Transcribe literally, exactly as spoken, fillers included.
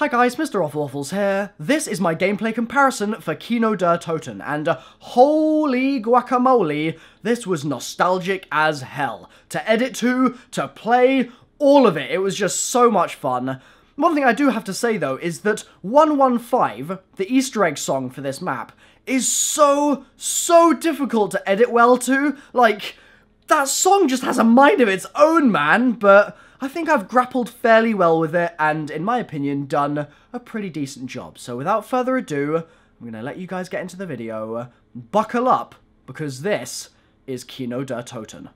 Hi guys, Mister Off Waffles here. This is my gameplay comparison for Kino Der Toten, and uh, holy guacamole, this was nostalgic as hell. To edit to, to play, all of it, it was just so much fun. One thing I do have to say though is that one one five, the Easter egg song for this map, is so, so difficult to edit well to. Like, that song just has a mind of its own, man, but I think I've grappled fairly well with it and, in my opinion, done a pretty decent job. So without further ado, I'm going to let you guys get into the video. Buckle up, because this is Kino Der Toten.